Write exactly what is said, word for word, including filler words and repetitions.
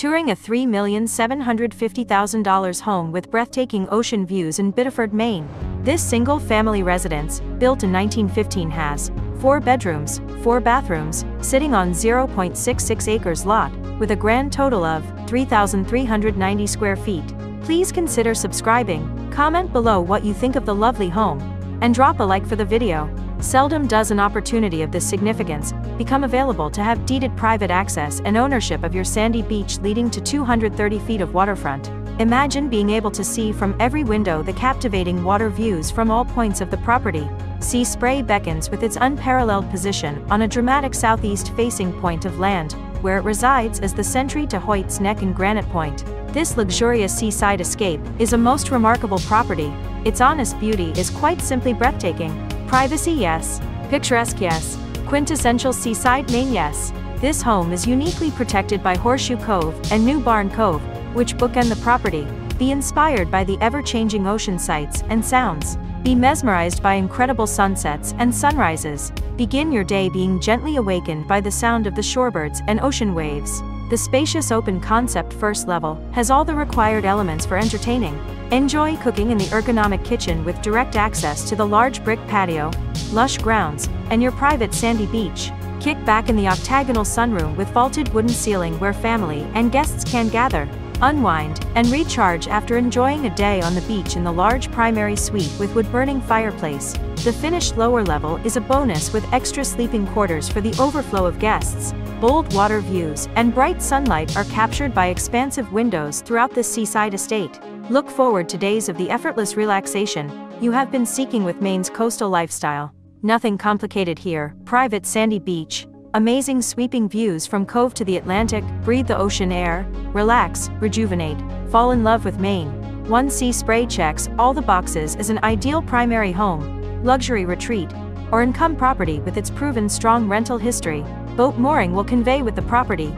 touring a three million seven hundred fifty thousand dollar home with breathtaking ocean views in Biddeford, Maine. This single-family residence, built in nineteen fifteen, has four bedrooms, four bathrooms, sitting on zero point six six acres lot, with a grand total of three thousand three hundred ninety square feet. Please consider subscribing, comment below what you think of the lovely home, and drop a like for the video. Seldom does an opportunity of this significance become available to have deeded private access and ownership of your sandy beach leading to two hundred thirty feet of waterfront. Imagine being able to see from every window the captivating water views from all points of the property. Sea spray beckons with its unparalleled position on a dramatic southeast-facing point of land, where it resides as the sentry to Hoyt's Neck and Granite Point. This luxurious seaside escape is a most remarkable property. Its honest beauty is quite simply breathtaking. Privacy, yes. Picturesque, yes. Quintessential seaside Maine, yes. This home is uniquely protected by Horseshoe Cove and New Barn Cove, which bookend the property. Be inspired by the ever-changing ocean sights and sounds. Be mesmerized by incredible sunsets and sunrises. Begin your day being gently awakened by the sound of the shorebirds and ocean waves. The spacious open concept first level has all the required elements for entertaining. Enjoy cooking in the ergonomic kitchen with direct access to the large brick patio, lush grounds, and your private sandy beach. Kick back in the octagonal sunroom with vaulted wooden ceiling where family and guests can gather, unwind, and recharge after enjoying a day on the beach in the large primary suite with wood-burning fireplace. The finished lower level is a bonus with extra sleeping quarters for the overflow of guests. Bold water views and bright sunlight are captured by expansive windows throughout this seaside estate. Look forward to days of the effortless relaxation you have been seeking with Maine's coastal lifestyle. Nothing complicated here. Private sandy beach, amazing sweeping views from Cove to the Atlantic. Breathe the ocean air, relax, rejuvenate, fall in love with Maine. One Sea Spray checks all the boxes as an ideal primary home, luxury retreat, or income property with its proven strong rental history. Boat mooring will convey with the property,